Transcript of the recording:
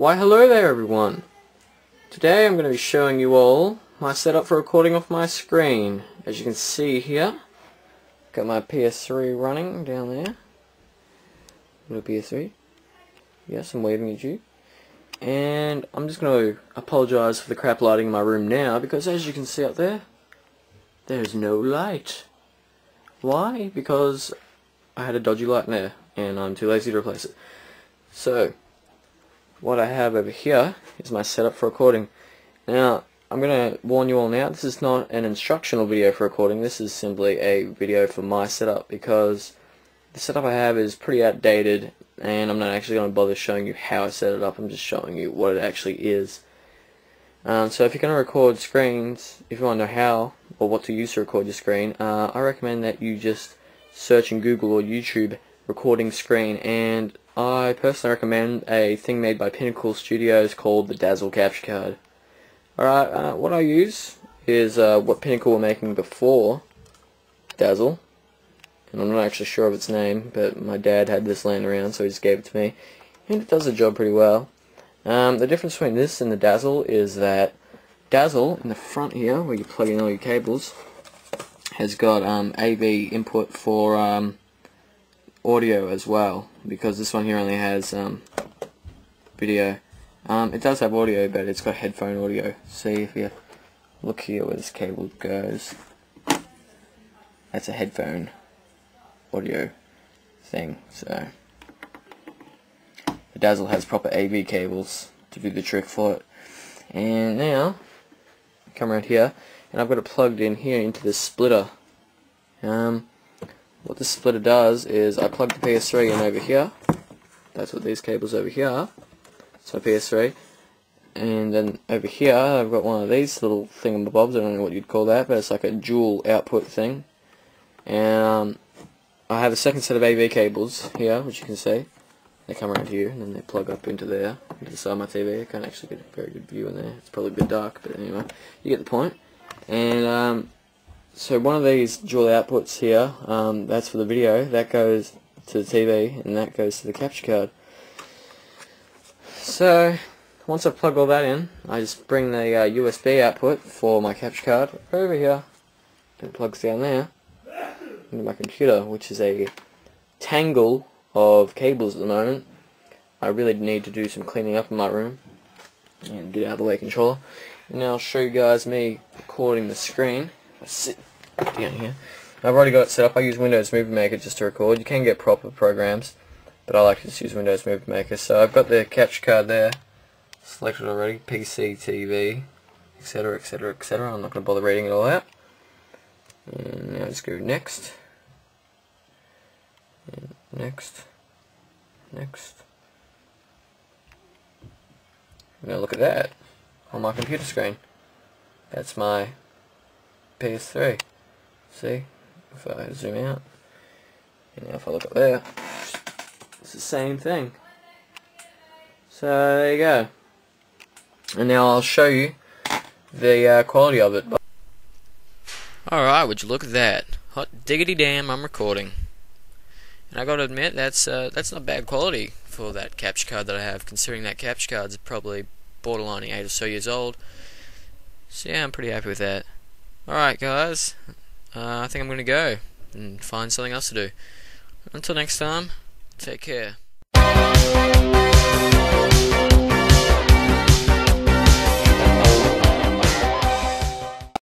Why hello there everyone! Today I'm going to be showing you all my setup for recording off my screen. As you can see here, got my PS3 running down there. Little PS3. Yes, I'm waving at you. And I'm just going to apologise for the crap lighting in my room now, because as you can see up there, there's no light. Why? Because I had a dodgy light in there, and I'm too lazy to replace it. So what I have over here is my setup for recording. Now, I'm going to warn you all now, this is not an instructional video for recording, this is simply a video for my setup, because the setup I have is pretty outdated, and I'm not actually going to bother showing you how I set it up, I'm just showing you what it actually is. So if you're going to record screens, if you want to know how or what to use to record your screen, I recommend that you just search in Google or YouTube recording screen, and I personally recommend a thing made by Pinnacle Studios called the Dazzle Capture Card. Alright, what I use is what Pinnacle were making before Dazzle, and I'm not actually sure of its name, but my dad had this laying around so he just gave it to me, and it does the job pretty well. The difference between this and the Dazzle is that Dazzle, in the front here, where you plug in all your cables, has got AV input for audio as well, because this one here only has video. It does have audio, but it's got headphone audio. See, if you look here where this cable goes, that's a headphone audio thing. So the Dazzle has proper AV cables to do the trick for it. And now come around here, and I've got it plugged in here into this splitter. What this splitter does is I plug the PS3 in over here. That's what these cables over here are. So PS3. And then over here I've got one of these little thingamabobs. I don't know what you'd call that, but it's like a dual output thing. And I have a second set of AV cables here, which you can see. They come around here and then they plug up into there, into the side of my TV. I can't actually get a very good view in there. It's probably a bit dark, but anyway, you get the point. And so one of these dual outputs here, that's for the video, that goes to the TV, and that goes to the capture card. So once I plug all that in, I just bring the USB output for my capture card over here, and it plugs down there into my computer, which is a tangle of cables at the moment. I really need to do some cleaning up in my room and get out of the way controller. And now I'll show you guys me recording the screen. Sit down here. I've already got it set up. I use Windows Movie Maker just to record. You can get proper programs, but I like to just use Windows Movie Maker. So I've got the capture card there selected already, PC, TV, etc, etc, etc. I'm not going to bother reading it all out. And now just go next, and next, next. Now look at that on my computer screen. That's my PS3. See? If I zoom out, and now if I look up there, it's the same thing. So there you go. And now I'll show you the quality of it. Alright, would you look at that. Hot diggity damn, I'm recording. And I gotta admit, that's not bad quality for that capture card that I have, considering that capture card's probably borderline 8 or so years old. So yeah, I'm pretty happy with that. Alright guys, I think I'm going to go and find something else to do. Until next time, take care.